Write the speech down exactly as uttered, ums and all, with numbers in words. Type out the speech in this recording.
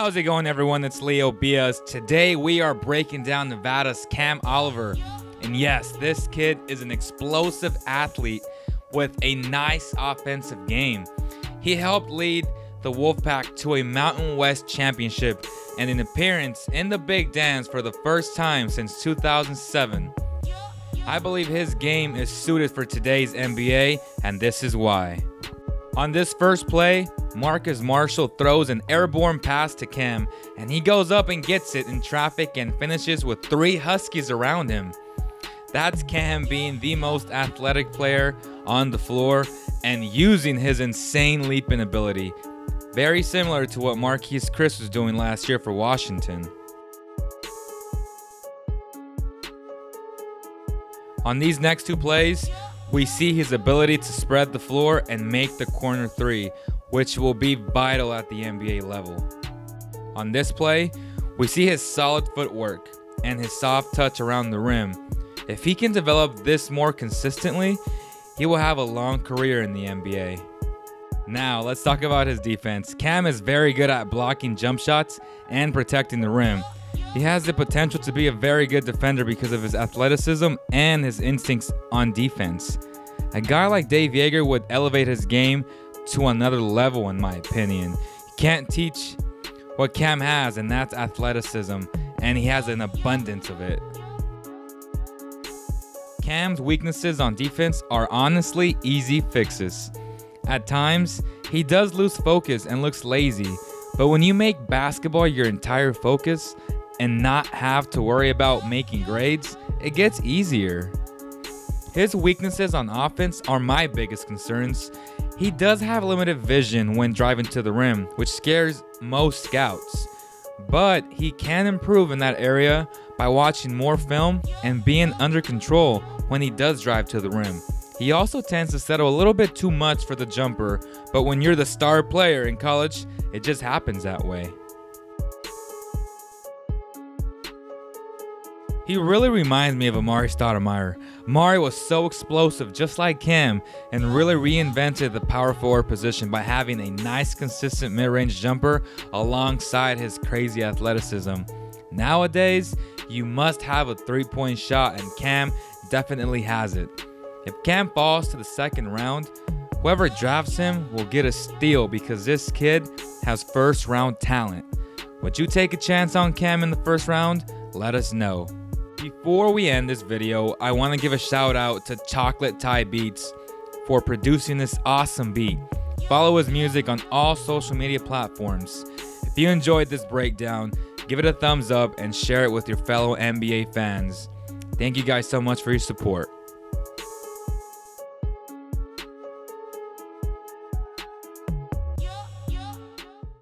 How's it going, everyone? It's Leo Bias. Today we are breaking down Nevada's Cam Oliver. And yes, this kid is an explosive athlete with a nice offensive game. He helped lead the Wolfpack to a Mountain West championship and an appearance in the Big Dance for the first time since two thousand seven. I believe his game is suited for today's N B A, and this is why. On this first play, Marcus Marshall throws an airborne pass to Cam, and he goes up and gets it in traffic and finishes with three Huskies around him. That's Cam being the most athletic player on the floor and using his insane leaping ability, very similar to what Marquise Chris was doing last year for Washington. On these next two plays, we see his ability to spread the floor and make the corner three, which will be vital at the N B A level. On this play, we see his solid footwork and his soft touch around the rim. If he can develop this more consistently, he will have a long career in the N B A. Now, let's talk about his defense. Cam is very good at blocking jump shots and protecting the rim. He has the potential to be a very good defender because of his athleticism and his instincts on defense. A guy like Dave Yeager would elevate his game to another level, in my opinion. You can't teach what Cam has, and that's athleticism, and he has an abundance of it. Cam's weaknesses on defense are honestly easy fixes. At times, he does lose focus and looks lazy, but when you make basketball your entire focus and not have to worry about making grades, it gets easier. His weaknesses on offense are my biggest concerns. He does have limited vision when driving to the rim, which scares most scouts, but he can improve in that area by watching more film and being under control when he does drive to the rim. He also tends to settle a little bit too much for the jumper, but when you're the star player in college, it just happens that way. He really reminds me of Amari Stoudemire. Amari was so explosive, just like Cam, and really reinvented the power forward position by having a nice, consistent mid-range jumper alongside his crazy athleticism. Nowadays, you must have a three-point shot, and Cam definitely has it. If Cam falls to the second round, whoever drafts him will get a steal because this kid has first-round talent. Would you take a chance on Cam in the first round? Let us know. Before we end this video, I want to give a shout out to Chocolate Ty Beats for producing this awesome beat. Follow his music on all social media platforms. If you enjoyed this breakdown, give it a thumbs up and share it with your fellow N B A fans. Thank you guys so much for your support.